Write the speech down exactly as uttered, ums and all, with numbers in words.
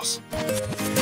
claws.